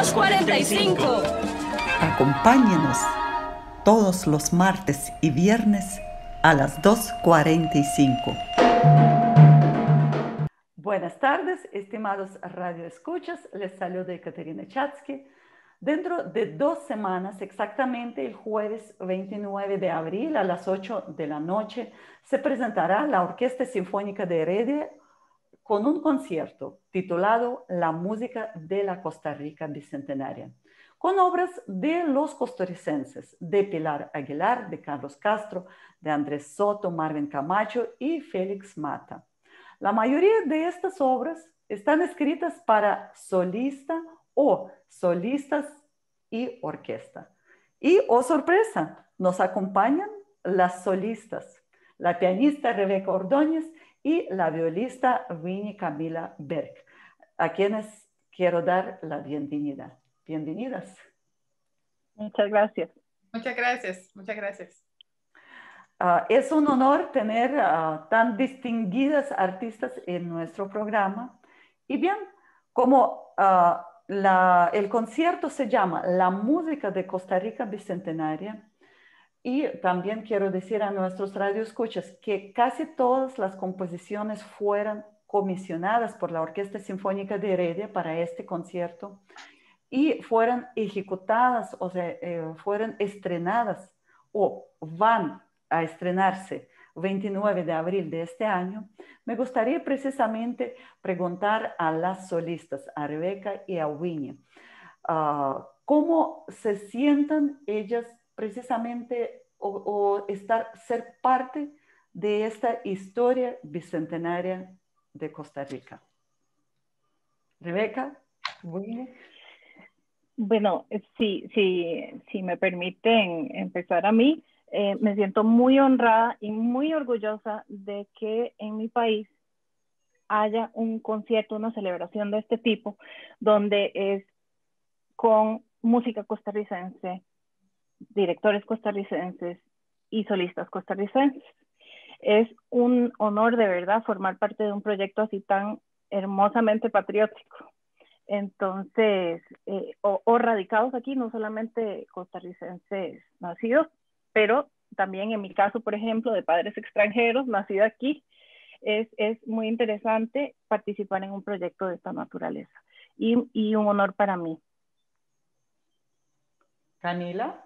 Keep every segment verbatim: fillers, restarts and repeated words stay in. dos cuarenta y cinco. Acompáñenos todos los martes y viernes a las dos cuarenta y cinco. Buenas tardes, estimados radioescuchas. Les saluda Ekaterina Chatski. Dentro de dos semanas, exactamente el jueves veintinueve de abril a las ocho de la noche, se presentará la Orquesta Sinfónica de Heredia con un concierto titulado La Música de la Costa Rica Bicentenaria, con obras de los costarricenses, de Pilar Aguilar, de Carlos Castro, de Andrés Soto, Marvin Camacho y Félix Mata. La mayoría de estas obras están escritas para solista o solistas y orquesta. Y, oh sorpresa, nos acompañan las solistas, la pianista Rebeca Ordóñez y la violista Winnie Camila Berg, a quienes quiero dar la bienvenida. Bienvenidas. Muchas gracias. Muchas gracias, muchas gracias. Uh, es un honor tener uh, tan distinguidas artistas en nuestro programa. Y bien, como uh, La, el concierto se llama La Música de Costa Rica Bicentenaria, y también quiero decir a nuestros radioescuchas que casi todas las composiciones fueron comisionadas por la Orquesta Sinfónica de Heredia para este concierto y fueron ejecutadas, o sea, eh, fueron estrenadas o van a estrenarse veintinueve de abril de este año. Me gustaría precisamente preguntar a las solistas, a Rebeca y a Winnie, uh, cómo se sientan ellas precisamente o, o estar, ser parte de esta historia bicentenaria de Costa Rica. Rebeca, Winnie. Bueno, si, si, si me permiten empezar a mí. Eh, me siento muy honrada y muy orgullosa de que en mi país haya un concierto, una celebración de este tipo, donde es con música costarricense, directores costarricenses y solistas costarricenses. Es un honor de verdad formar parte de un proyecto así tan hermosamente patriótico. Entonces, eh, o, o radicados aquí, no solamente costarricenses nacidos, pero también en mi caso, por ejemplo, de padres extranjeros, nacida aquí, es, es muy interesante participar en un proyecto de esta naturaleza. Y, y un honor para mí. ¿Camila?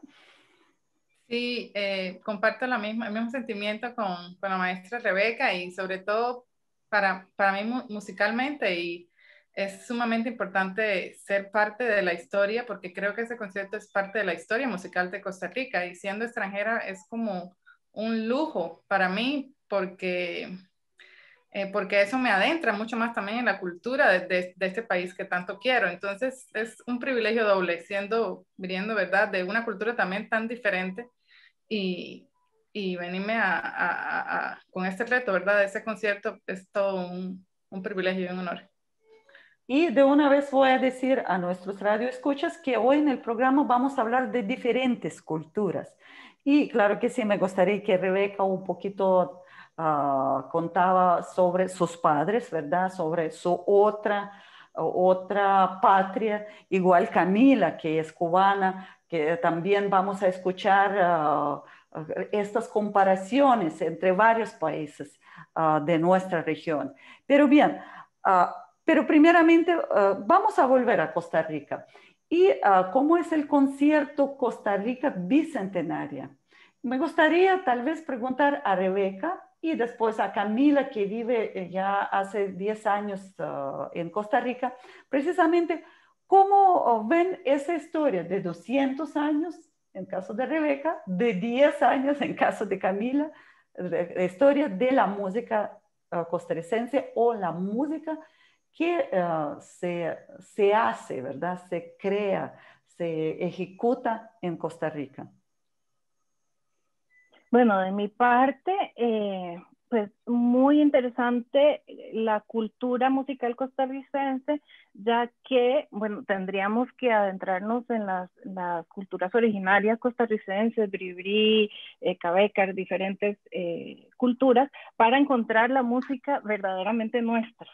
Sí, eh, comparto la misma, el mismo sentimiento con, con la maestra Rebeca, y sobre todo para, para mí musicalmente, y es sumamente importante ser parte de la historia, porque creo que ese concierto es parte de la historia musical de Costa Rica, y siendo extranjera es como un lujo para mí, porque, eh, porque eso me adentra mucho más también en la cultura de, de, de este país que tanto quiero. Entonces es un privilegio doble, siendo, viniendo, ¿verdad?, de una cultura también tan diferente, y, y venirme a, a, a, a, con este reto, ¿verdad?, de ese concierto, es todo un, un privilegio y un honor. Y de una vez voy a decir a nuestros radioescuchas que hoy en el programa vamos a hablar de diferentes culturas. Y claro que sí, me gustaría que Rebeca un poquito uh, contaba sobre sus padres, ¿verdad? Sobre su otra, otra patria, igual Camila, que es cubana, que también vamos a escuchar uh, estas comparaciones entre varios países uh, de nuestra región. Pero bien, uh, Pero primeramente uh, vamos a volver a Costa Rica. ¿Y uh, cómo es el concierto Costa Rica Bicentenaria? Me gustaría tal vez preguntar a Rebeca y después a Camila, que vive ya hace diez años uh, en Costa Rica, precisamente cómo ven esa historia de doscientos años en caso de Rebeca, de diez años en caso de Camila, la historia de la música uh, costarricense o la música que uh, se, se hace, ¿verdad? Se crea, se ejecuta en Costa Rica. Bueno, de mi parte, eh, pues muy interesante la cultura musical costarricense, ya que, bueno, tendríamos que adentrarnos en las, las culturas originarias costarricenses, bribri, eh, cabécar, diferentes eh, culturas, para encontrar la música verdaderamente nuestra.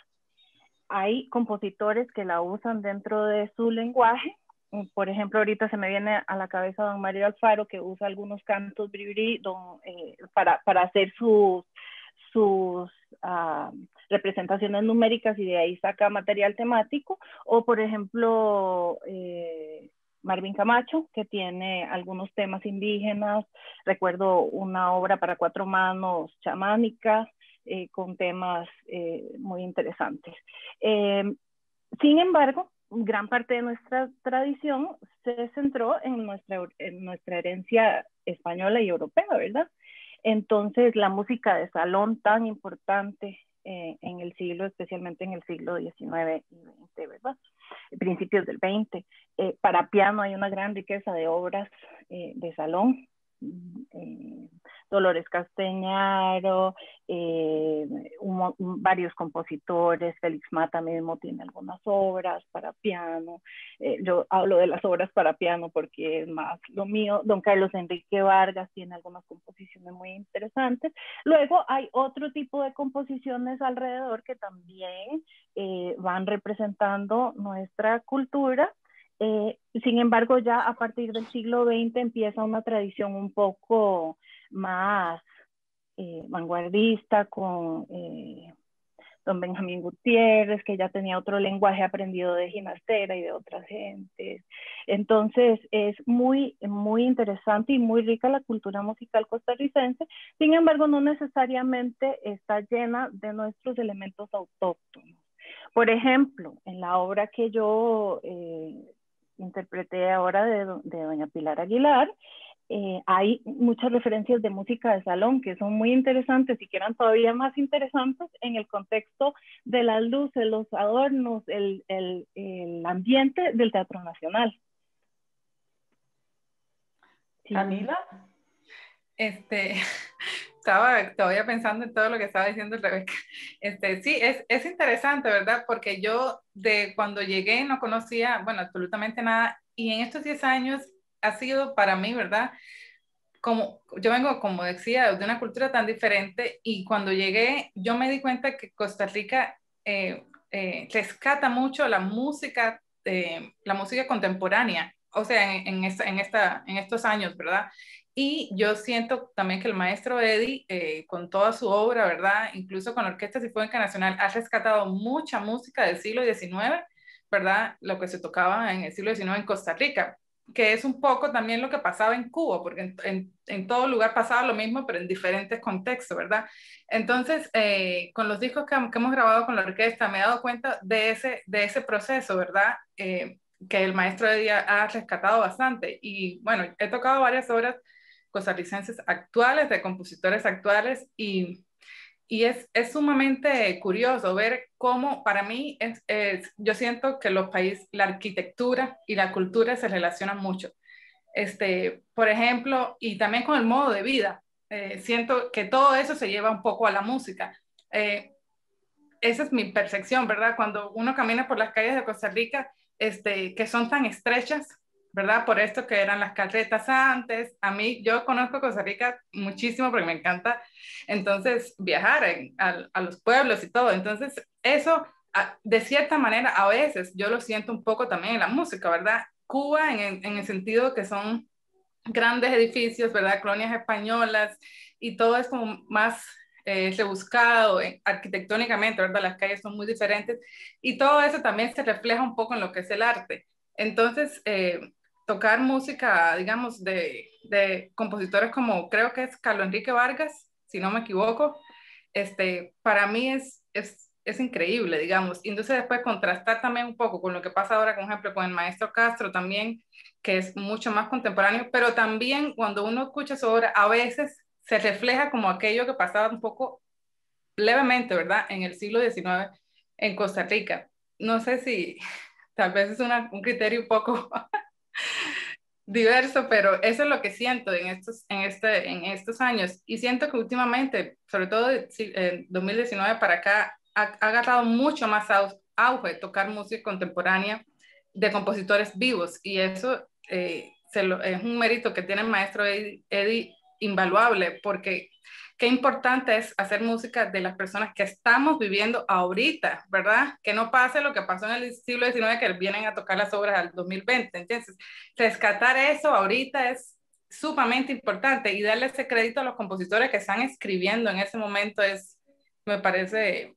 Hay compositores que la usan dentro de su lenguaje, por ejemplo, ahorita se me viene a la cabeza don Mario Alfaro, que usa algunos cantos bribri don, eh, para, para hacer sus, sus uh, representaciones numéricas, y de ahí saca material temático. O, por ejemplo, eh, Marvin Camacho, que tiene algunos temas indígenas. Recuerdo una obra para cuatro manos chamánicas, eh, con temas eh, muy interesantes. Eh, sin embargo, gran parte de nuestra tradición se centró en nuestra, en nuestra herencia española y europea, ¿verdad? Entonces, la música de salón tan importante eh, en el siglo, especialmente en el siglo diecinueve y veinte, ¿verdad? Principios del veinte. Eh, para piano hay una gran riqueza de obras eh, de salón. Eh, Dolores Castañaro, eh, un, un, varios compositores, Félix Mata mismo tiene algunas obras para piano. Eh, yo hablo de las obras para piano porque es más lo mío. Don Carlos Enrique Vargas tiene algunas composiciones muy interesantes. Luego hay otro tipo de composiciones alrededor que también eh, van representando nuestra cultura. Eh, sin embargo, ya a partir del siglo veinte empieza una tradición un poco más eh, vanguardista, con eh, don Benjamín Gutiérrez, que ya tenía otro lenguaje aprendido de Ginastera y de otras gentes. Entonces, es muy, muy interesante y muy rica la cultura musical costarricense. Sin embargo, no necesariamente está llena de nuestros elementos autóctonos. Por ejemplo, en la obra que yo eh, interpreté ahora de, do, de doña Pilar Aguilar, eh, hay muchas referencias de música de salón que son muy interesantes y que eran todavía más interesantes en el contexto de las luces, los adornos, el, el, el ambiente del Teatro Nacional. Sí. Camila, este, estaba todavía pensando en todo lo que estaba diciendo Rebeca. Este, sí, es, es interesante, ¿verdad? Porque yo de cuando llegué no conocía, bueno, absolutamente nada, y en estos diez años ha sido para mí, ¿verdad? Como, yo vengo, como decía, de una cultura tan diferente, y cuando llegué yo me di cuenta que Costa Rica eh, eh, rescata mucho la música, eh, la música contemporánea, o sea, en, en, esta, en, esta, en estos años, ¿verdad? Y yo siento también que el maestro Eddy, eh, con toda su obra, ¿verdad? Incluso con la Orquesta Sinfónica Nacional, ha rescatado mucha música del siglo diecinueve, ¿verdad? Lo que se tocaba en el siglo diecinueve en Costa Rica, que es un poco también lo que pasaba en Cuba, porque en, en, en todo lugar pasaba lo mismo, pero en diferentes contextos, ¿verdad? Entonces, eh, con los discos que, que hemos grabado con la orquesta, me he dado cuenta de ese, de ese proceso, ¿verdad? Eh, que el maestro Eddy ha rescatado bastante. Y bueno, he tocado varias obras costarricenses actuales, de compositores actuales, y, y es, es sumamente curioso ver cómo para mí, es, es, yo siento que los países, la arquitectura y la cultura se relacionan mucho. Este, por ejemplo, y también con el modo de vida, eh, siento que todo eso se lleva un poco a la música. Eh, esa es mi percepción, ¿verdad? Cuando uno camina por las calles de Costa Rica, este, que son tan estrechas, ¿verdad? Por esto que eran las carretas antes. A mí, yo conozco Costa Rica muchísimo porque me encanta, entonces, viajar en, a, a los pueblos y todo. Entonces, eso, a, de cierta manera, a veces, yo lo siento un poco también en la música, ¿verdad? Cuba, en, en el sentido que son grandes edificios, ¿verdad? Colonias españolas, y todo es como más eh, rebuscado eh, arquitectónicamente, ¿verdad? Las calles son muy diferentes, y todo eso también se refleja un poco en lo que es el arte. Entonces, eh, tocar música, digamos, de, de compositores como creo que es Carlos Enrique Vargas, si no me equivoco, este, para mí es, es, es increíble, digamos. Entonces, después contrastar también un poco con lo que pasa ahora, por ejemplo, con el maestro Castro también, que es mucho más contemporáneo, pero también cuando uno escucha su obra, a veces se refleja como aquello que pasaba un poco levemente, ¿verdad?, en el siglo diecinueve en Costa Rica. No sé si tal vez es una, un criterio un poco diverso, pero eso es lo que siento en estos, en, este, en estos años, y siento que últimamente, sobre todo en dos mil diecinueve para acá, ha, ha agarrado mucho más auge tocar música contemporánea de compositores vivos, y eso eh, se lo, es un mérito que tiene el maestro Eddy, Eddy invaluable, porque qué importante es hacer música de las personas que estamos viviendo ahorita, ¿verdad? Que no pase lo que pasó en el siglo diecinueve, que vienen a tocar las obras al dos mil veinte. Entonces, rescatar eso ahorita es sumamente importante, y darle ese crédito a los compositores que están escribiendo en ese momento es, me parece,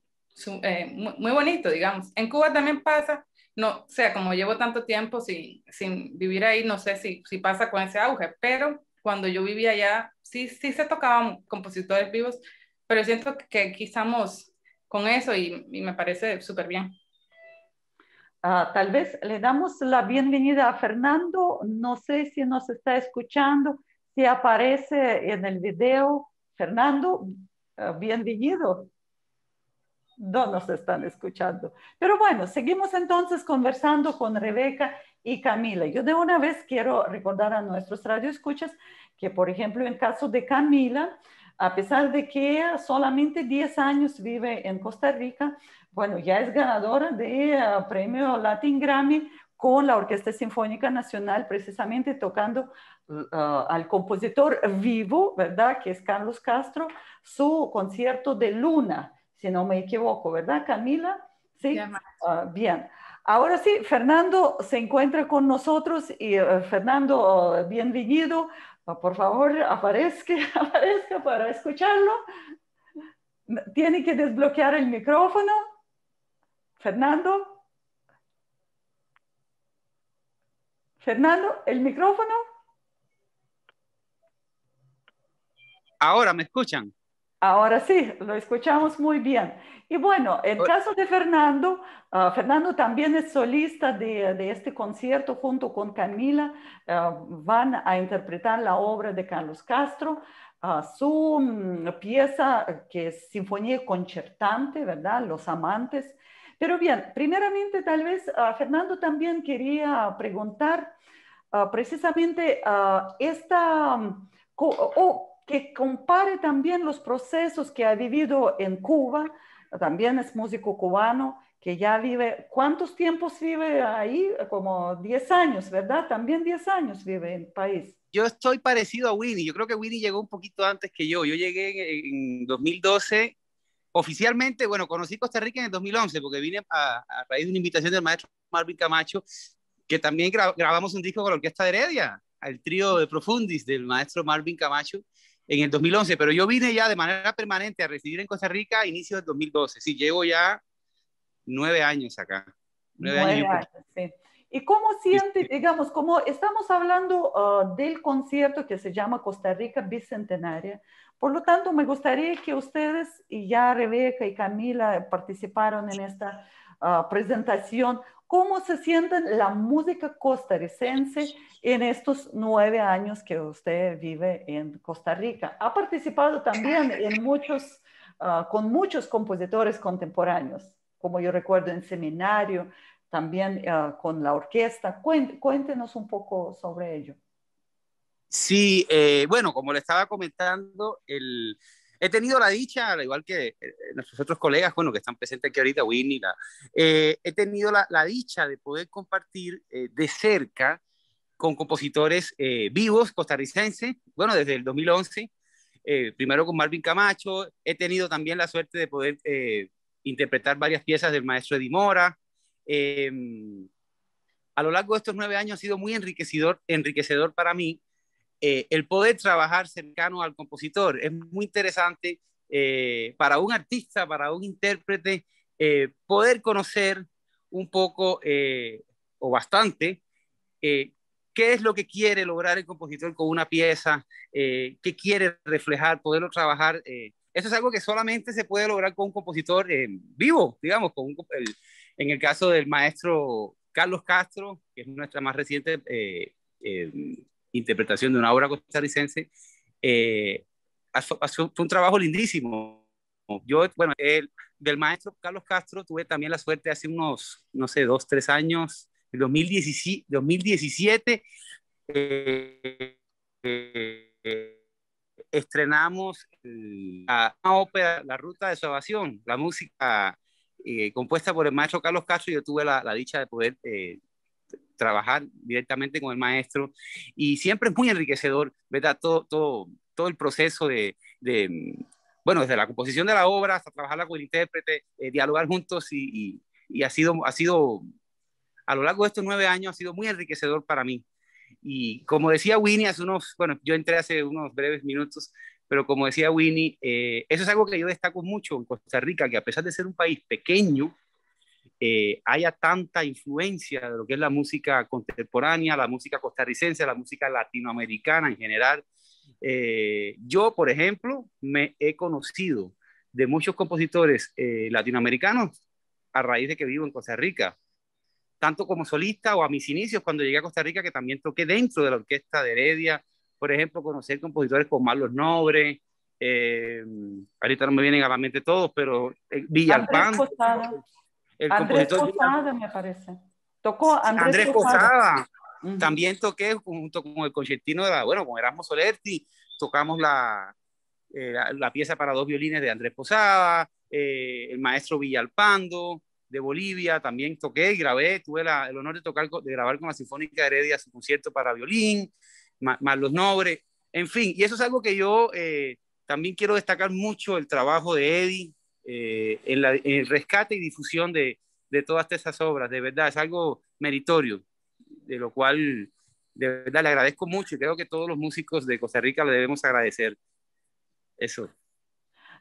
eh, muy, muy bonito, digamos. En Cuba también pasa, no, o sea, como llevo tanto tiempo sin, sin vivir ahí, no sé si, si pasa con ese auge, pero cuando yo vivía allá, sí, sí se tocaban compositores vivos, pero siento que aquí estamos con eso y, y me parece súper bien. Ah, tal vez le damos la bienvenida a Fernando. No sé si nos está escuchando, si aparece en el video. Fernando, bienvenido. No nos están escuchando. Pero bueno, seguimos entonces conversando con Rebeca y Camila. Yo de una vez quiero recordar a nuestros radioescuchas que, por ejemplo, en caso de Camila, a pesar de que solamente diez años vive en Costa Rica, bueno, ya es ganadora de uh, premio Latin Grammy con la Orquesta Sinfónica Nacional, precisamente tocando uh, al compositor vivo, ¿verdad?, que es Carlos Castro, su concierto de Luna, si no me equivoco, ¿verdad, Camila? Sí, uh, bien. Ahora sí, Fernando se encuentra con nosotros y uh, Fernando, uh, bienvenido. Uh, por favor, aparezca, aparezca para escucharlo. Tiene que desbloquear el micrófono. Fernando. Fernando, ¿el micrófono? Ahora me escuchan. Ahora sí, lo escuchamos muy bien. Y bueno, el caso de Fernando, uh, Fernando también es solista de, de este concierto junto con Camila. Uh, van a interpretar la obra de Carlos Castro, uh, su um, pieza que es Sinfonía Concertante, ¿verdad? Los Amantes. Pero bien, primeramente tal vez uh, Fernando también quería preguntar uh, precisamente uh, esta... Um, oh, que compare también los procesos que ha vivido en Cuba, también es músico cubano, que ya vive, ¿cuántos tiempos vive ahí? Como diez años, ¿verdad? También diez años vive en el país. Yo estoy parecido a Winnie, yo creo que Winnie llegó un poquito antes que yo, yo llegué en dos mil doce, oficialmente, bueno, conocí Costa Rica en el dos mil once, porque vine a, a raíz de una invitación del maestro Marvin Camacho, que también gra grabamos un disco con la Orquesta de Heredia, el trío de Profundis del maestro Marvin Camacho, en el dos mil once, pero yo vine ya de manera permanente a residir en Costa Rica a inicios del dos mil doce. Sí, llevo ya nueve años acá. Nueve, nueve años. años sí. ¿Y cómo siente, digamos, como estamos hablando uh, del concierto que se llama Costa Rica Bicentenaria? Por lo tanto, me gustaría que ustedes, y ya Rebeca y Camila participaron en esta uh, presentación, ¿cómo se sienten la música costarricense en estos nueve años que usted vive en Costa Rica? Ha participado también en muchos, uh, con muchos compositores contemporáneos, como yo recuerdo en seminario, también uh, con la orquesta. Cuéntenos un poco sobre ello. Sí, eh, bueno, como le estaba comentando, el... he tenido la dicha, al igual que nuestros otros colegas, bueno, que están presentes aquí ahorita, Winnie, la, eh, he tenido la, la dicha de poder compartir eh, de cerca con compositores eh, vivos costarricenses, bueno, desde el dos mil once, eh, primero con Marvin Camacho. He tenido también la suerte de poder eh, interpretar varias piezas del maestro Eddy Mora. Eh, a lo largo de estos nueve años ha sido muy enriquecedor, enriquecedor para mí, Eh, el poder trabajar cercano al compositor. Es muy interesante eh, para un artista, para un intérprete, eh, poder conocer un poco eh, o bastante eh, qué es lo que quiere lograr el compositor con una pieza, eh, qué quiere reflejar, poderlo trabajar. Eh. Eso es algo que solamente se puede lograr con un compositor eh, vivo, digamos, con un, el, en el caso del maestro Carlos Castro, que es nuestra más reciente eh, eh, interpretación de una obra costarricense. Eh, fue un trabajo lindísimo. Yo, bueno, el, del maestro Carlos Castro tuve también la suerte hace unos, no sé, dos, tres años, en dos mil diecisiete, eh, eh, estrenamos la ópera La Ruta de Salvación, la música eh, compuesta por el maestro Carlos Castro, y yo tuve la, la dicha de poder... Eh, trabajar directamente con el maestro, y siempre es muy enriquecedor, ¿verdad? Todo, todo, todo el proceso de, de, bueno, desde la composición de la obra hasta trabajarla con el intérprete, eh, dialogar juntos y, y, y ha sido, ha sido, a lo largo de estos nueve años ha sido muy enriquecedor para mí. Y como decía Winnie hace unos, bueno, yo entré hace unos breves minutos, pero como decía Winnie, eh, eso es algo que yo destaco mucho en Costa Rica, que a pesar de ser un país pequeño, eh, haya tanta influencia de lo que es la música contemporánea, la música costarricense, la música latinoamericana en general. Eh, yo, por ejemplo, me he conocido de muchos compositores eh, latinoamericanos a raíz de que vivo en Costa Rica, tanto como solista o a mis inicios cuando llegué a Costa Rica, que también toqué dentro de la orquesta de Heredia, por ejemplo, conocer compositores como Marlos Nobre, eh, ahorita no me vienen a la mente todos, pero eh, Villalpando, el Andrés Posada, me parece. Tocó Andrés, Andrés Posada. Uh-huh. También toqué junto con el concertino de la, bueno, con Erasmo Solerti, tocamos la, eh, la, la pieza para dos violines de Andrés Posada, eh, el maestro Villalpando de Bolivia, también toqué y grabé, tuve la, el honor de, tocar, de grabar con la Sinfónica de Heredia su concierto para violín, ma, Marlos Nobre, en fin, y eso es algo que yo eh, también quiero destacar mucho, el trabajo de Eddy, Eh, en, la, en el rescate y difusión de, de todas estas obras, de verdad es algo meritorio, de lo cual de verdad le agradezco mucho y creo que todos los músicos de Costa Rica le debemos agradecer eso.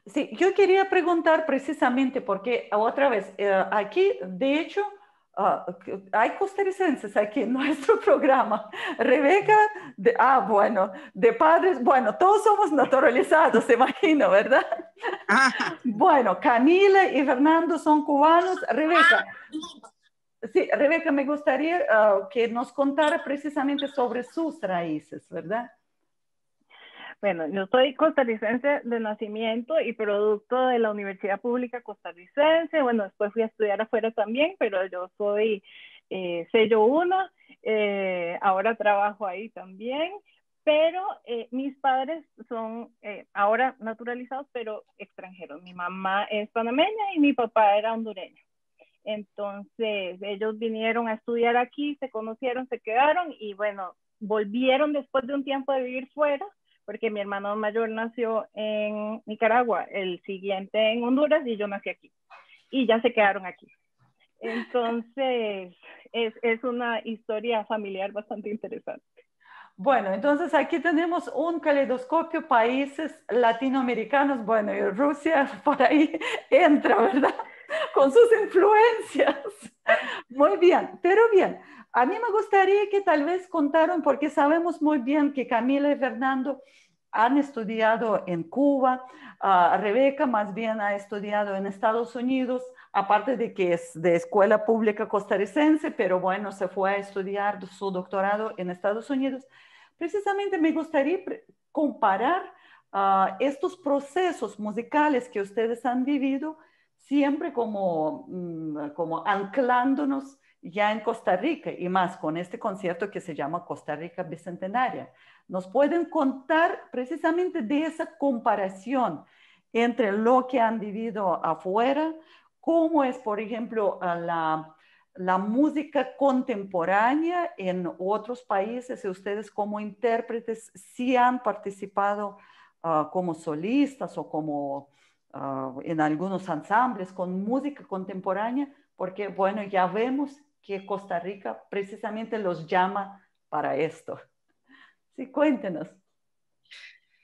Sí, yo quería preguntar precisamente porque otra vez, eh, aquí de hecho uh, hay costarricenses aquí en nuestro programa, Rebeca, de, ah bueno, de padres, bueno, todos somos naturalizados, imagino, ¿verdad? Bueno, Camila y Fernando son cubanos. Rebeca, sí, Rebeca, me gustaría uh, que nos contara precisamente sobre sus raíces, ¿verdad? Bueno, yo soy costarricense de nacimiento y producto de la Universidad Pública Costarricense. Bueno, después fui a estudiar afuera también, pero yo soy eh, sello uno, eh, ahora trabajo ahí también. Pero eh, mis padres son eh, ahora naturalizados, pero extranjeros. Mi mamá es panameña y mi papá era hondureño. Entonces, ellos vinieron a estudiar aquí, se conocieron, se quedaron y bueno, volvieron después de un tiempo de vivir fuera, porque mi hermano mayor nació en Nicaragua, el siguiente en Honduras y yo nací aquí. Y ya se quedaron aquí. Entonces, es, es una historia familiar bastante interesante. Bueno, entonces aquí tenemos un caleidoscopio, países latinoamericanos, bueno, y Rusia por ahí entra, ¿verdad? Con sus influencias. Muy bien, pero bien, a mí me gustaría que tal vez contaron, porque sabemos muy bien que Camila y Fernando han estudiado en Cuba, uh, Rebeca más bien ha estudiado en Estados Unidos, aparte de que es de escuela pública costarricense, pero bueno, se fue a estudiar su doctorado en Estados Unidos. Precisamente me gustaría comparar uh, estos procesos musicales que ustedes han vivido, siempre como, como anclándonos ya en Costa Rica, y más con este concierto que se llama Costa Rica Bicentenaria. ¿Nos pueden contar precisamente de esa comparación entre lo que han vivido afuera? ¿Cómo es, por ejemplo, la, la música contemporánea en otros países? ¿Ustedes como intérpretes sí han participado uh, como solistas o como uh, en algunos ensambles con música contemporánea? Porque, bueno, ya vemos que Costa Rica precisamente los llama para esto. Sí, cuéntenos.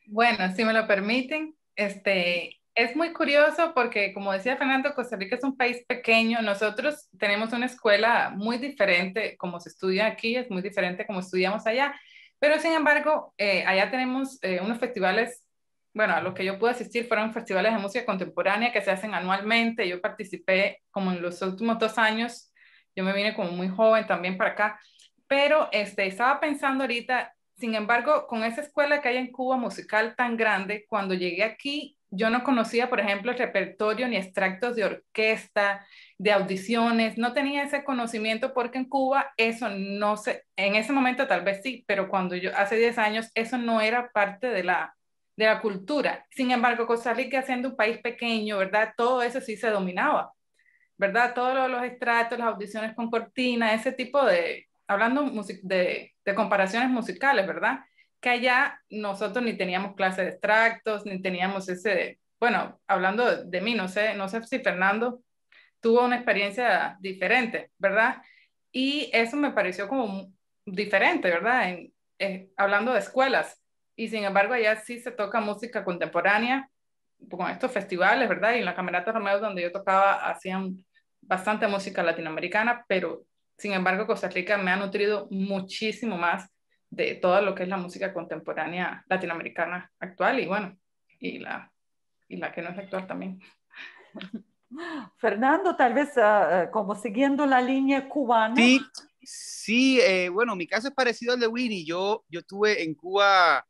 Bueno, si me lo permiten, este... es muy curioso porque, como decía Fernando, Costa Rica es un país pequeño. Nosotros tenemos una escuela muy diferente, como se estudia aquí, es muy diferente como estudiamos allá. Pero, sin embargo, eh, allá tenemos eh, unos festivales, bueno, a los que yo pude asistir fueron festivales de música contemporánea que se hacen anualmente. Yo participé como en los últimos dos años. Yo me vine como muy joven también para acá. Pero este, estaba pensando ahorita, sin embargo, con esa escuela que hay en Cuba musical tan grande, cuando llegué aquí, yo no conocía, por ejemplo, el repertorio ni extractos de orquesta, de audiciones, no tenía ese conocimiento porque en Cuba eso no se, en ese momento tal vez sí, pero cuando yo, hace diez años, eso no era parte de la, de la cultura. Sin embargo, Costa Rica, siendo un país pequeño, ¿verdad? Todo eso sí se dominaba, ¿verdad? Todos lo, los extractos, las audiciones con cortina, ese tipo de, hablando de, de comparaciones musicales, ¿verdad? Que allá nosotros ni teníamos clase de extractos, ni teníamos ese, bueno, hablando de, de mí, no sé, no sé si Fernando tuvo una experiencia diferente, ¿verdad? Y eso me pareció como diferente, ¿verdad? En, eh, hablando de escuelas, y sin embargo allá sí se toca música contemporánea con estos festivales, ¿verdad? Y en la Camerata Romeo donde yo tocaba hacían bastante música latinoamericana, pero sin embargo Costa Rica me ha nutrido muchísimo más de todo lo que es la música contemporánea latinoamericana actual y bueno, y la, y la que no es actual también. Fernando, tal vez uh, como siguiendo la línea cubana. Sí, sí eh, bueno, mi caso es parecido al de Winnie. Yo, yo tuve en Cuba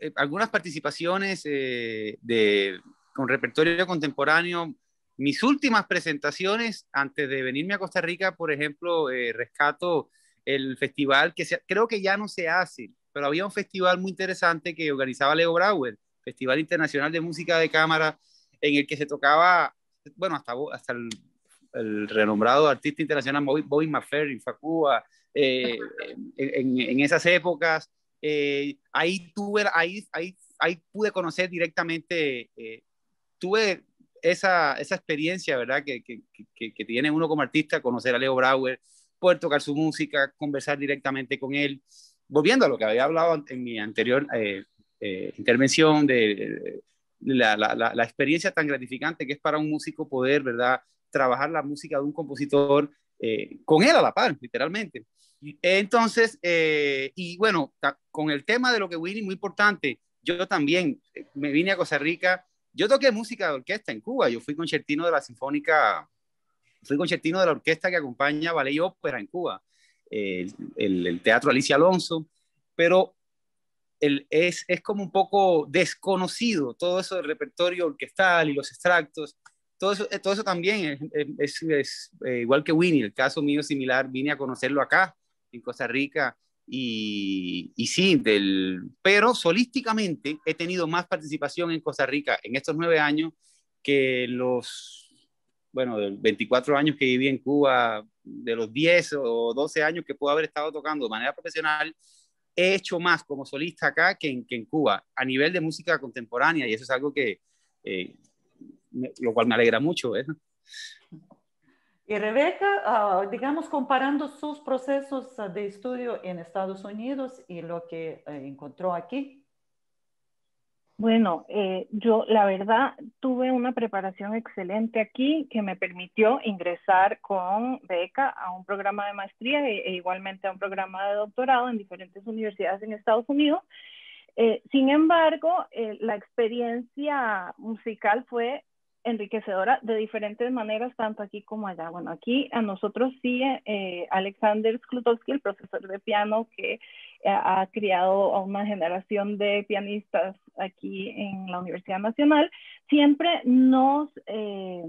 eh, algunas participaciones eh, de, con repertorio contemporáneo. Mis últimas presentaciones antes de venirme a Costa Rica, por ejemplo, eh, rescato el festival que se, creo que ya no se hace, pero había un festival muy interesante que organizaba Leo Brouwer, Festival Internacional de Música de Cámara, en el que se tocaba, bueno, hasta, hasta el, el renombrado artista internacional Bobby McFerrin fue a Cuba eh, en, en esas épocas. Eh, ahí, tuve, ahí, ahí, ahí pude conocer directamente, eh, tuve esa, esa experiencia, ¿verdad? Que, que, que, que tiene uno como artista, conocer a Leo Brouwer, poder tocar su música, conversar directamente con él. Volviendo a lo que había hablado en mi anterior eh, eh, intervención de la, la, la, la experiencia tan gratificante que es para un músico poder, ¿verdad?, trabajar la música de un compositor eh, con él a la par, literalmente. Entonces, eh, y bueno, con el tema de lo que Winnie, muy importante, yo también me vine a Costa Rica, yo toqué música de orquesta en Cuba, yo fui concertino de la Sinfónica. Soy concertino de la orquesta que acompaña ballet y ópera en Cuba, el, el, el Teatro Alicia Alonso, pero el, es, es como un poco desconocido todo eso del repertorio orquestal y los extractos, todo eso, todo eso también es, es, es eh, igual que Winnie, el caso mío similar, vine a conocerlo acá, en Costa Rica, y, y sí, del, pero solísticamente he tenido más participación en Costa Rica en estos nueve años que los... bueno, de veinticuatro años que viví en Cuba, de los diez o doce años que puedo haber estado tocando de manera profesional, he hecho más como solista acá que en, que en Cuba, a nivel de música contemporánea, y eso es algo que, eh, me, lo cual me alegra mucho, ¿eh? Y Rebeca, uh, digamos, comparando sus procesos de estudio en Estados Unidos y lo que eh, encontró aquí. Bueno, eh, yo la verdad tuve una preparación excelente aquí que me permitió ingresar con beca a un programa de maestría e, e igualmente a un programa de doctorado en diferentes universidades en Estados Unidos. Eh, sin embargo, eh, la experiencia musical fue enriquecedora de diferentes maneras, tanto aquí como allá. Bueno, aquí a nosotros sí, eh, Alexander Sklutowski, el profesor de piano que ha criado a una generación de pianistas aquí en la Universidad Nacional, siempre nos eh,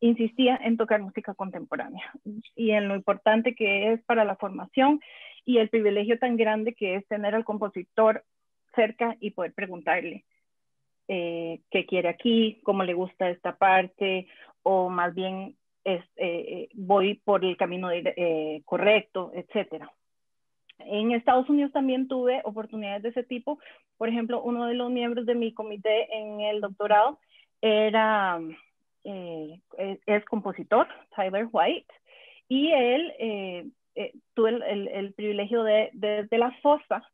insistía en tocar música contemporánea y en lo importante que es para la formación y el privilegio tan grande que es tener al compositor cerca y poder preguntarle eh, qué quiere aquí, cómo le gusta esta parte, o más bien es, eh, voy por el camino de, eh, correcto, etcétera. En Estados Unidos también tuve oportunidades de ese tipo. Por ejemplo, uno de los miembros de mi comité en el doctorado era, eh, es, es compositor, Tyler White, y él, eh, eh, tuve el, el, el privilegio de, desde la fosa,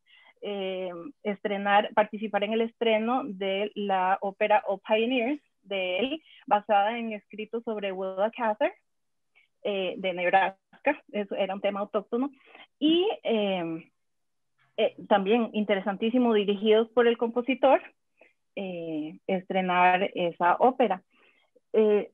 eh, estrenar, participar en el estreno de la ópera O Pioneers de él, basada en escritos sobre Willa Cather, eh, de Nebraska. Eso era un tema autóctono. Y eh, eh, también interesantísimo, dirigidos por el compositor, eh, estrenar esa ópera. Eh,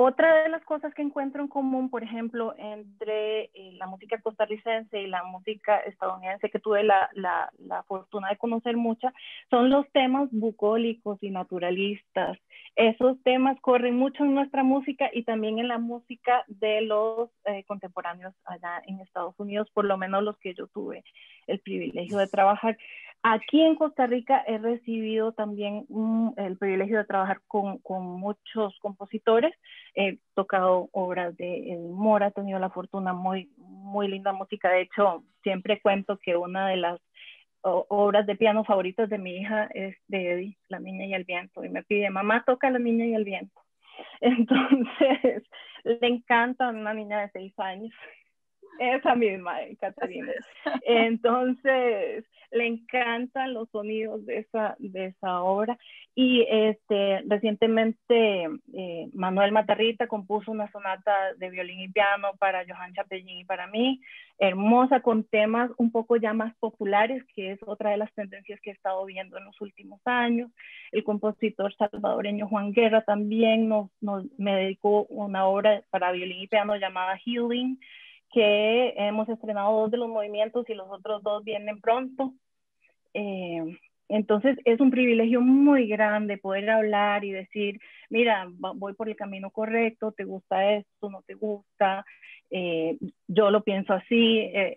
otra de las cosas que encuentro en común, por ejemplo, entre eh, la música costarricense y la música estadounidense, que tuve la, la, la fortuna de conocer mucha, son los temas bucólicos y naturalistas. Esos temas corren mucho en nuestra música y también en la música de los eh, contemporáneos allá en Estados Unidos, por lo menos los que yo tuve el privilegio de trabajar. Aquí en Costa Rica he recibido también um, el privilegio de trabajar con, con muchos compositores. He tocado obras de Eddy Mora, he tenido la fortuna, muy, muy linda música. De hecho, siempre cuento que una de las o, obras de piano favoritas de mi hija es de Eddy, La Niña y el Viento, y me pide, mamá, toca La Niña y el Viento. Entonces, le encanta una niña de seis años, esa misma, Ekaterina. Entonces, le encantan los sonidos de esa, de esa obra. Y este, recientemente, eh, Manuel Matarrita compuso una sonata de violín y piano para Johann Chapellín y para mí, hermosa, con temas un poco ya más populares, que es otra de las tendencias que he estado viendo en los últimos años. El compositor salvadoreño Juan Guerra también nos, nos, me dedicó una obra para violín y piano llamada Healing, que hemos estrenado dos de los movimientos y los otros dos vienen pronto. Eh, entonces es un privilegio muy grande poder hablar y decir, mira, voy por el camino correcto, te gusta esto, no te gusta, eh, yo lo pienso así, eh, eh,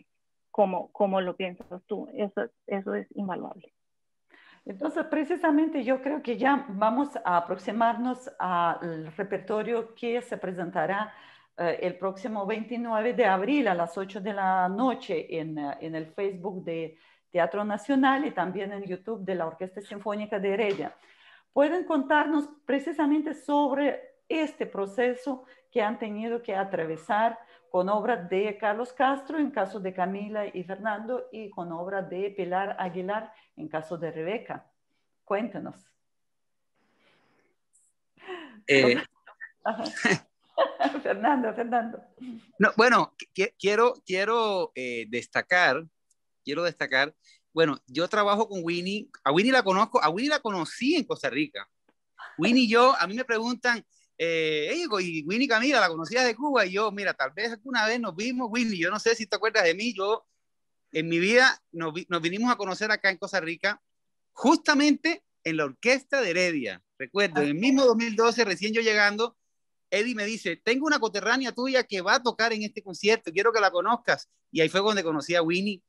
eh, como, como lo piensas tú. Eso, eso es invaluable. Entonces, precisamente yo creo que ya vamos a aproximarnos al repertorio que se presentará el próximo veintinueve de abril a las ocho de la noche en, en el Facebook de Teatro Nacional y también en YouTube de la Orquesta Sinfónica de Heredia. Pueden contarnos precisamente sobre este proceso que han tenido que atravesar con obras de Carlos Castro en caso de Camila y Fernando y con obras de Pilar Aguilar en caso de Rebeca. Cuéntenos. Eh. Ajá. Fernando, Fernando. No, bueno, qu quiero, quiero eh, destacar, quiero destacar, bueno, yo trabajo con Winnie, a Winnie la conozco, a Winnie la conocí en Costa Rica. Winnie y yo, a mí me preguntan, eh, hey, y Winnie Camila, la conocías de Cuba, y yo, mira, tal vez alguna vez nos vimos, Winnie, yo no sé si te acuerdas de mí, yo, en mi vida, nos, vi nos vinimos a conocer acá en Costa Rica, justamente en la Orquesta de Heredia, recuerdo, en el mismo dos mil doce, recién yo llegando, Eddy me dice, tengo una coterránea tuya que va a tocar en este concierto, quiero que la conozcas. Y ahí fue donde conocí a Winnie.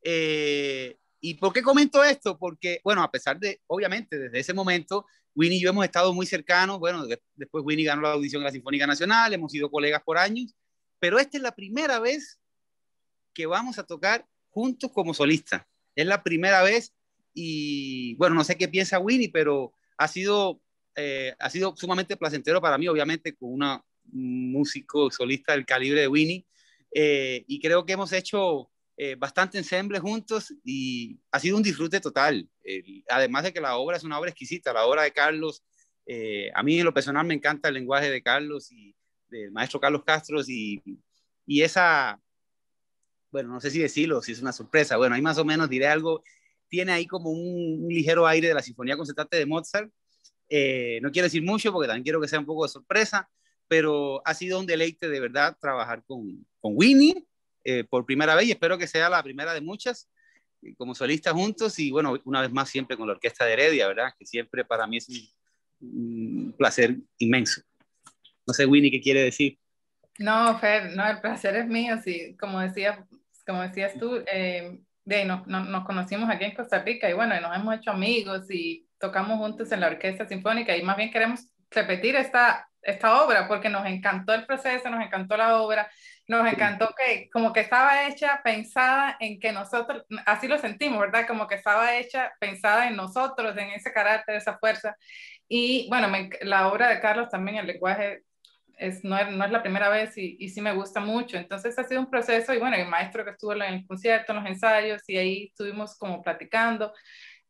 Eh, ¿Y por qué comento esto? Porque, bueno, a pesar de, obviamente, desde ese momento, Winnie y yo hemos estado muy cercanos. Bueno, de, después Winnie ganó la audición de la Sinfónica Nacional, hemos sido colegas por años, pero esta es la primera vez que vamos a tocar juntos como solistas. Es la primera vez y, bueno, no sé qué piensa Winnie, pero ha sido... Eh, ha sido sumamente placentero para mí, obviamente, con una músico solista del calibre de Winnie, eh, y creo que hemos hecho eh, bastante ensemble juntos y ha sido un disfrute total, eh, además de que la obra es una obra exquisita, la obra de Carlos, eh, a mí en lo personal me encanta el lenguaje de Carlos y del maestro Carlos Castro y, y esa, bueno, no sé si decirlo, si es una sorpresa, bueno, ahí más o menos diré algo, tiene ahí como un, un ligero aire de la Sinfonía Concertante de Mozart. Eh, no quiero decir mucho porque también quiero que sea un poco de sorpresa, pero ha sido un deleite de verdad trabajar con, con Winnie eh, por primera vez y espero que sea la primera de muchas como solistas juntos y bueno, una vez más siempre con la Orquesta de Heredia, ¿verdad? Que siempre para mí es un, un placer inmenso. No sé, Winnie, ¿qué quiere decir? No, Fer, no, el placer es mío, sí, como, decía, como decías tú, eh, de, no, no, nos conocimos aquí en Costa Rica y bueno, y nos hemos hecho amigos y tocamos juntos en la Orquesta Sinfónica y más bien queremos repetir esta, esta obra porque nos encantó el proceso, nos encantó la obra, nos encantó que como que estaba hecha pensada en que nosotros, así lo sentimos, ¿verdad? Como que estaba hecha pensada en nosotros, en ese carácter, esa fuerza. Y bueno, me, la obra de Carlos también, el lenguaje, es, no, no es la primera vez y, y sí me gusta mucho. Entonces ha sido un proceso y bueno, el maestro que estuvo en el concierto, en los ensayos y ahí estuvimos como platicando.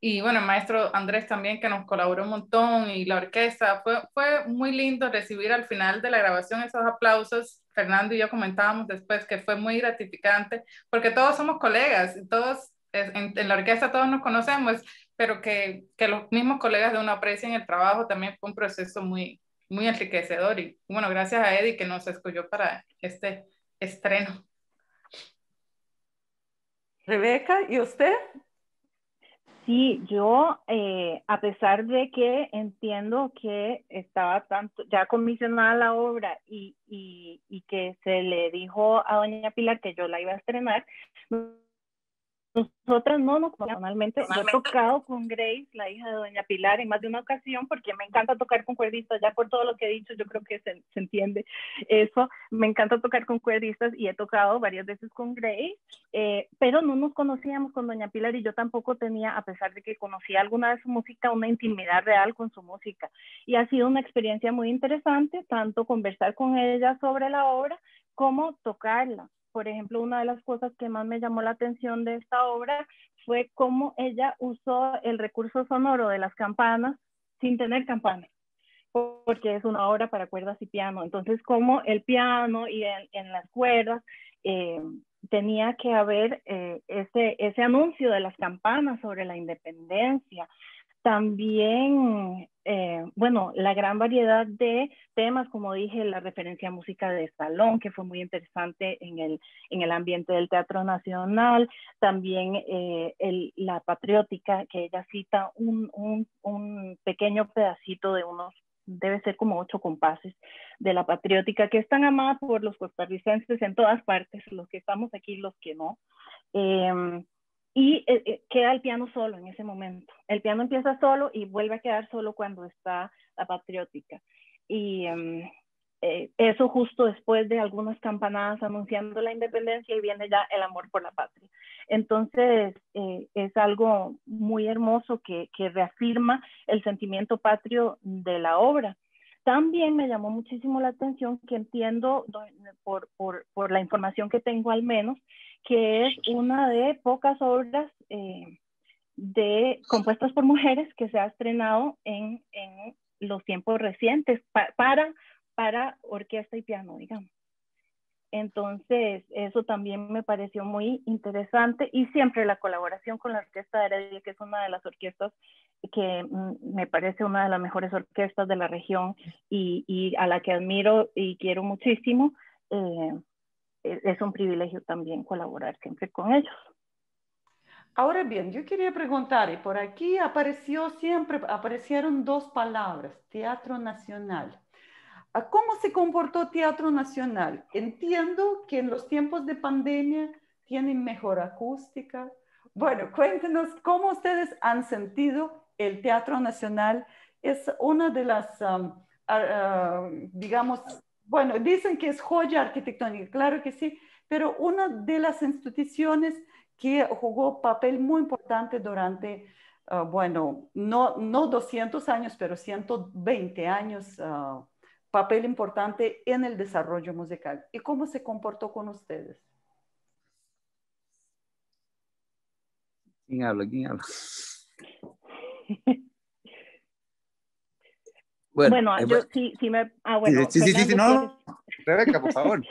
Y bueno, el maestro Andrés también que nos colaboró un montón y la orquesta, fue, fue muy lindo recibir al final de la grabación esos aplausos. Fernando y yo comentábamos después que fue muy gratificante porque todos somos colegas, todos en, en la orquesta todos nos conocemos, pero que, que los mismos colegas de uno aprecien el trabajo también fue un proceso muy, muy enriquecedor. Y bueno, gracias a Eddy que nos escogió para este estreno. Rebeca, ¿y usted? Sí, yo, eh, a pesar de que entiendo que estaba tanto ya comisionada la obra y, y, y que se le dijo a doña Pilar que yo la iba a estrenar, Nosotras no nos personalmente, yo he tocado con Grace, la hija de doña Pilar, en más de una ocasión, porque me encanta tocar con cuerdistas, ya por todo lo que he dicho, yo creo que se, se entiende eso, me encanta tocar con cuerdistas y he tocado varias veces con Grace, eh, pero no nos conocíamos con doña Pilar y yo tampoco tenía, a pesar de que conocía alguna de su música, una intimidad real con su música, y ha sido una experiencia muy interesante, tanto conversar con ella sobre la obra, como tocarla. Por ejemplo, una de las cosas que más me llamó la atención de esta obra fue cómo ella usó el recurso sonoro de las campanas sin tener campanas, porque es una obra para cuerdas y piano. Entonces, cómo el piano y en, en las cuerdas eh, tenía que haber eh, ese, ese anuncio de las campanas sobre la independencia. También, eh, bueno, la gran variedad de temas, como dije, la referencia a música de salón, que fue muy interesante en el, en el ambiente del Teatro Nacional. También eh, el, la patriótica, que ella cita un, un, un pequeño pedacito de unos, debe ser como ocho compases de la patriótica, que es tan amada por los costarricenses en todas partes, los que estamos aquí, los que no. Eh, Y eh, queda el piano solo en ese momento. El piano empieza solo y vuelve a quedar solo cuando está la patriótica. Y um, eh, eso justo después de algunas campanadas anunciando la independencia y viene ya el amor por la patria. Entonces eh, es algo muy hermoso que, que reafirma el sentimiento patrio de la obra. También me llamó muchísimo la atención que entiendo, por, por, por la información que tengo al menos, que es una de pocas obras eh, de, compuestas por mujeres que se ha estrenado en, en los tiempos recientes pa, para, para orquesta y piano, digamos. Entonces, eso también me pareció muy interesante y siempre la colaboración con la Orquesta de Heredia, que es una de las orquestas que me parece una de las mejores orquestas de la región y, y a la que admiro y quiero muchísimo, eh, es un privilegio también colaborar siempre con ellos. Ahora bien, yo quería preguntar, y por aquí apareció siempre, aparecieron dos palabras, Teatro Nacional. ¿Cómo se comportó Teatro Nacional? Entiendo que en los tiempos de pandemia tienen mejor acústica. Bueno, cuéntenos cómo ustedes han sentido el Teatro Nacional. Es una de las, um, uh, digamos, bueno, dicen que es joya arquitectónica, claro que sí, pero una de las instituciones que jugó papel muy importante durante, uh, bueno, no, no doscientos años, pero ciento veinte años, uh, papel importante en el desarrollo musical. ¿Y cómo se comportó con ustedes? ¿Quién habla? ¿Quién habla? Bueno, bueno eh, yo sí, sí me... Ah, bueno. Sí, sí, sí, sí, no. Rebeca, por favor.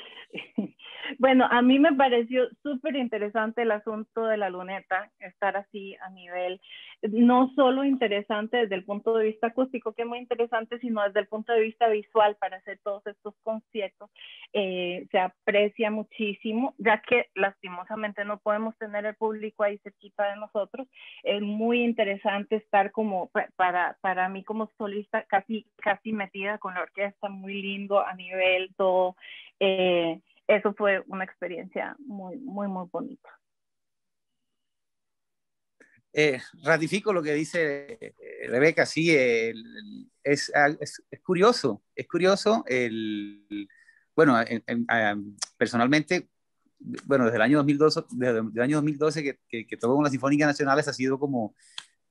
Bueno, a mí me pareció súper interesante el asunto de la luneta, estar así a nivel, no solo interesante desde el punto de vista acústico, que es muy interesante, sino desde el punto de vista visual para hacer todos estos conciertos. Eh, se aprecia muchísimo, ya que lastimosamente no podemos tener el público ahí cerquita de nosotros. Es muy interesante estar como, para, para mí como solista, casi, casi metida con la orquesta, muy lindo a nivel todo. Eh, Eso fue una experiencia muy, muy, muy bonita. Eh, ratifico lo que dice Rebeca, sí, el, el, es, es, es curioso, es curioso, el, bueno, el, el, um, personalmente, bueno, desde el año dos mil doce, desde el año dos mil doce que, que, que tocó con la Sinfónica Nacional, esa ha sido como,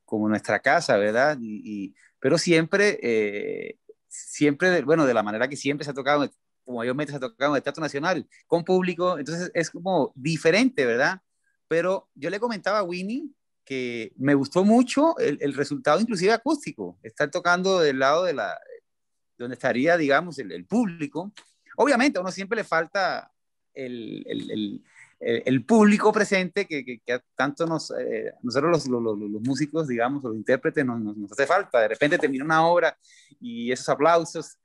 como nuestra casa, ¿verdad? Y, y, pero siempre, eh, siempre, de, bueno, de la manera que siempre se ha tocado, como mayormente se ha tocado en el Teatro Nacional, con público, entonces es como diferente, ¿verdad? Pero yo le comentaba a Winnie que me gustó mucho el, el resultado, inclusive acústico, estar tocando del lado de la, donde estaría, digamos, el, el público. Obviamente a uno siempre le falta el, el, el, el público presente que, que, que tanto nos, eh, nosotros los, los, los músicos, digamos, los intérpretes, nos, nos, nos hace falta. De repente termina una obra y esos aplausos.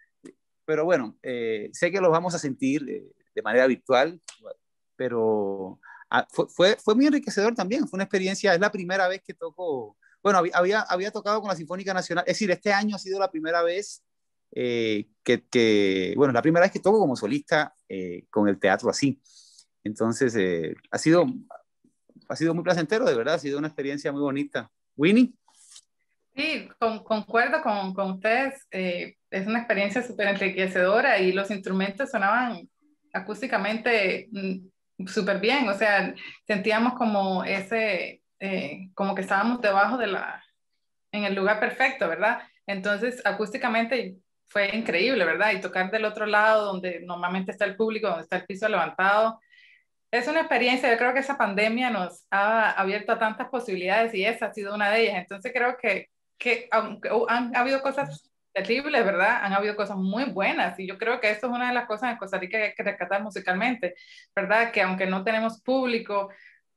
Pero bueno, eh, sé que los vamos a sentir de, de manera virtual, pero a, fue, fue muy enriquecedor también, fue una experiencia, es la primera vez que toco, bueno, había, había tocado con la Sinfónica Nacional, es decir, este año ha sido la primera vez eh, que, que, bueno, la primera vez que toco como solista eh, con el teatro así, entonces eh, ha sido ha sido muy placentero, de verdad, ha sido una experiencia muy bonita. Winnie. Sí, con, concuerdo con, con ustedes, eh, es una experiencia súper enriquecedora y los instrumentos sonaban acústicamente súper bien, o sea, sentíamos como ese, eh, como que estábamos debajo de la, en el lugar perfecto, ¿verdad? Entonces, acústicamente fue increíble, ¿verdad? Y tocar del otro lado, donde normalmente está el público, donde está el piso levantado, es una experiencia. Yo creo que esa pandemia nos ha abierto a tantas posibilidades y esa ha sido una de ellas, entonces creo que, que aunque han habido cosas terribles, ¿verdad? Han habido cosas muy buenas y yo creo que esto es una de las cosas en Costa Rica que hay que rescatar musicalmente, ¿verdad? Que aunque no tenemos público,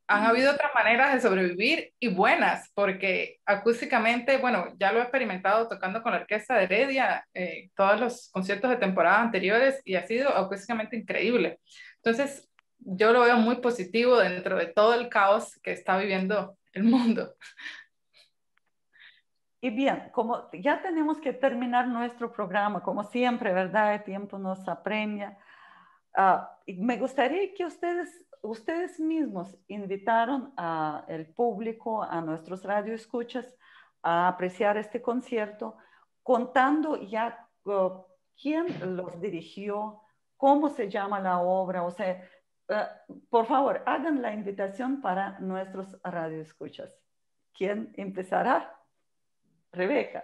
han habido otras maneras de sobrevivir y buenas, porque acústicamente, bueno, ya lo he experimentado tocando con la Orquesta de Heredia, eh, todos los conciertos de temporada anteriores, y ha sido acústicamente increíble. Entonces, yo lo veo muy positivo dentro de todo el caos que está viviendo el mundo. Y bien, como ya tenemos que terminar nuestro programa, como siempre, ¿verdad? El tiempo nos apremia. Uh, me gustaría que ustedes... Ustedes mismos invitaron al público, a nuestros radioescuchas, a apreciar este concierto, contando ya uh, quién los dirigió, cómo se llama la obra. O sea, uh, por favor, hagan la invitación para nuestros radioescuchas. ¿Quién empezará? Rebeca.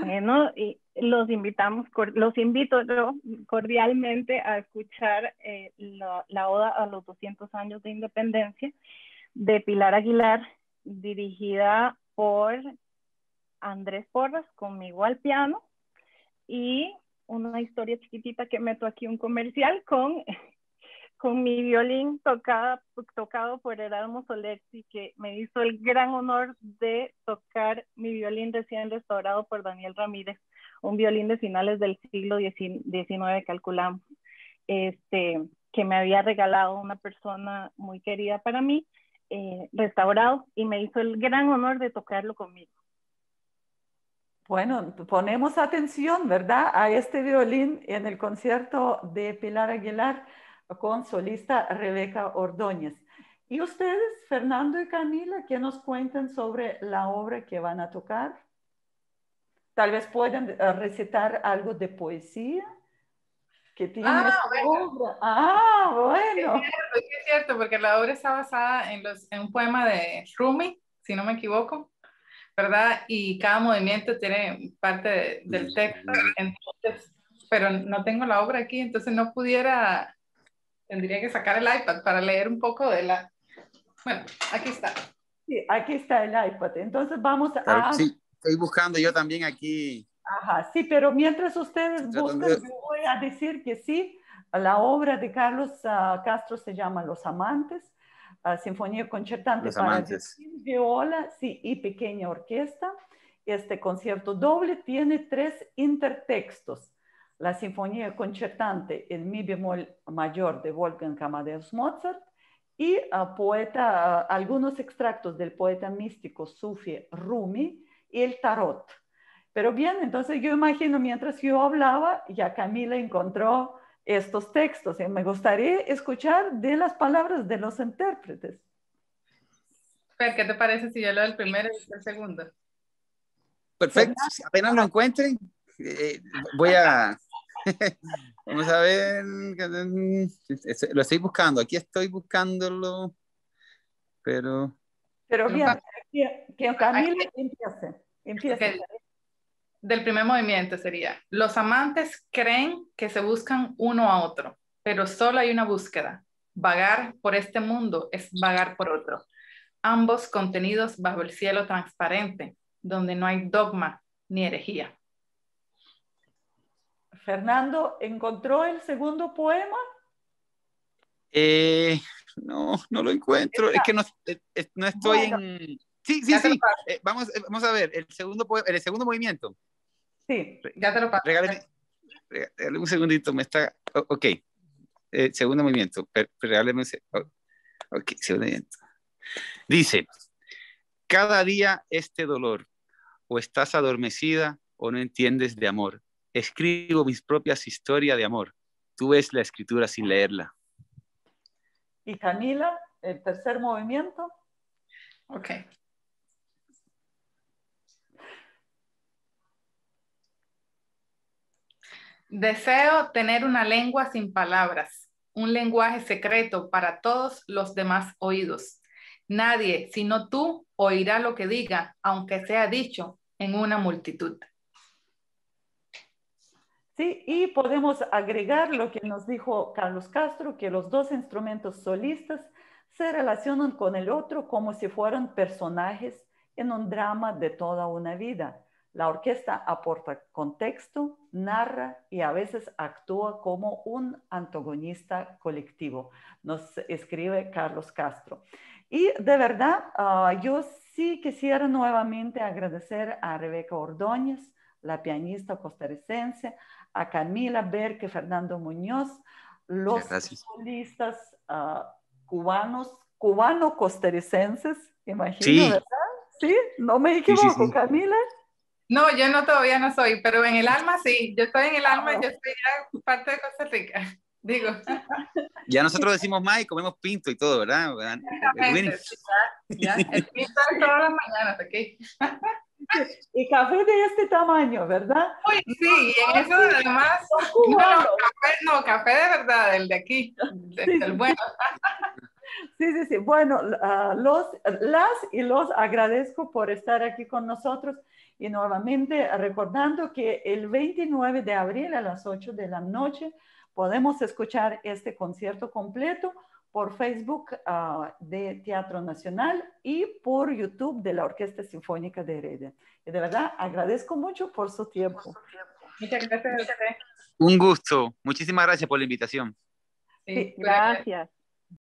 Bueno, y los invitamos, los invito yo cordialmente a escuchar eh, la, la Oda a los doscientos años de independencia de Pilar Aguilar, dirigida por Andrés Porras, conmigo al piano, y una historia chiquitita que meto aquí, un comercial con, con mi violín tocada, tocado por Erasmo Solerti, que me hizo el gran honor de tocar mi violín recién restaurado por Daniel Ramírez, un violín de finales del siglo diecinueve, calculamos, este, que me había regalado una persona muy querida para mí, eh, restaurado, y me hizo el gran honor de tocarlo conmigo. Bueno, ponemos atención, ¿verdad?, a este violín en el concierto de Pilar Aguilar con solista Rebeca Ordóñez. ¿Y ustedes, Fernando y Camila, qué nos cuentan sobre la obra que van a tocar? Tal vez pueden recitar algo de poesía que tiene ah, esta bueno. obra. Ah, bueno. Es cierto, es cierto, porque la obra está basada en, los, en un poema de Rumi, si no me equivoco, ¿verdad? Y cada movimiento tiene parte de, del texto, entonces, pero no tengo la obra aquí, entonces no pudiera, tendría que sacar el iPad para leer un poco de la... Bueno, aquí está. Sí, aquí está el iPad, entonces vamos a... Sí. Estoy buscando yo también aquí. Ajá, sí, pero mientras ustedes buscan, yo voy a decir que sí, la obra de Carlos uh, Castro se llama Los Amantes, uh, Sinfonía Concertante Los para violín, viola sí, y pequeña orquesta. Este concierto doble tiene tres intertextos. La Sinfonía Concertante en Mi bemol mayor de Wolfgang Amadeus Mozart y uh, poeta, uh, algunos extractos del poeta místico sufí Rumi, y el tarot. Pero bien, entonces yo imagino, mientras yo hablaba, ya Camila encontró estos textos, y me gustaría escuchar de las palabras de los intérpretes. ¿Qué te parece si yo leo el primero y el segundo? Perfecto, si apenas lo encuentren, eh, voy a... Vamos a ver, lo estoy buscando, aquí estoy buscándolo, pero... Pero bien, que Camila empiece. empiece. Okay. Del primer movimiento sería: los amantes creen que se buscan uno a otro, pero solo hay una búsqueda. Vagar por este mundo es vagar por otro. Ambos contenidos bajo el cielo transparente, donde no hay dogma ni herejía. Fernando, ¿encontró el segundo poema? Eh... No, no lo encuentro. Es que no, no estoy en... Sí, sí, sí. Eh, vamos, vamos a ver. El segundo, el segundo movimiento. Sí, ya te lo paso. Regáleme, regáleme un segundito. Me está... Ok. Eh, segundo movimiento. Regáleme un segundo. Ok, segundo movimiento. Dice, cada día este dolor. O estás adormecida o no entiendes de amor. Escribo mis propias historias de amor. Tú ves la escritura sin leerla. ¿Y Camila? el tercer movimiento. Ok. Deseo tener una lengua sin palabras, un lenguaje secreto para todos los demás oídos. Nadie, sino tú, oirá lo que diga, aunque sea dicho en una multitud. Sí, y podemos agregar lo que nos dijo Carlos Castro, que los dos instrumentos solistas se relacionan con el otro como si fueran personajes en un drama de toda una vida. La orquesta aporta contexto, narra y a veces actúa como un antagonista colectivo, nos escribe Carlos Castro. Y de verdad, uh, yo sí quisiera nuevamente agradecer a Rebeca Ordóñez, la pianista costarricense, a Camila Berg y Fernando Muñoz, los solistas uh, cubanos, cubano-costarricenses, imagino, sí. ¿Verdad? Sí, no me equivoco, sí, sí, sí. Camila. No, yo no, todavía no soy, pero en el alma sí, yo estoy en el alma, yo estoy ya parte de Costa Rica, digo. Ya nosotros decimos más y comemos pinto y todo, ¿verdad? Sí, ya, ya. El pinto es todas las mañanas aquí. Y café de este tamaño, ¿verdad? Uy, sí, no, y en eso además, no, café, no, café de verdad, el de aquí, el, el bueno. Sí, sí, sí, bueno, uh, los, las y los agradezco por estar aquí con nosotros. Y nuevamente recordando que el veintinueve de abril a las ocho de la noche podemos escuchar este concierto completo por Facebook uh, de Teatro Nacional y por YouTube de la Orquesta Sinfónica de Heredia. Y de verdad agradezco mucho por su tiempo. Muchas gracias. Un gusto. Muchísimas gracias por la invitación. Sí, gracias.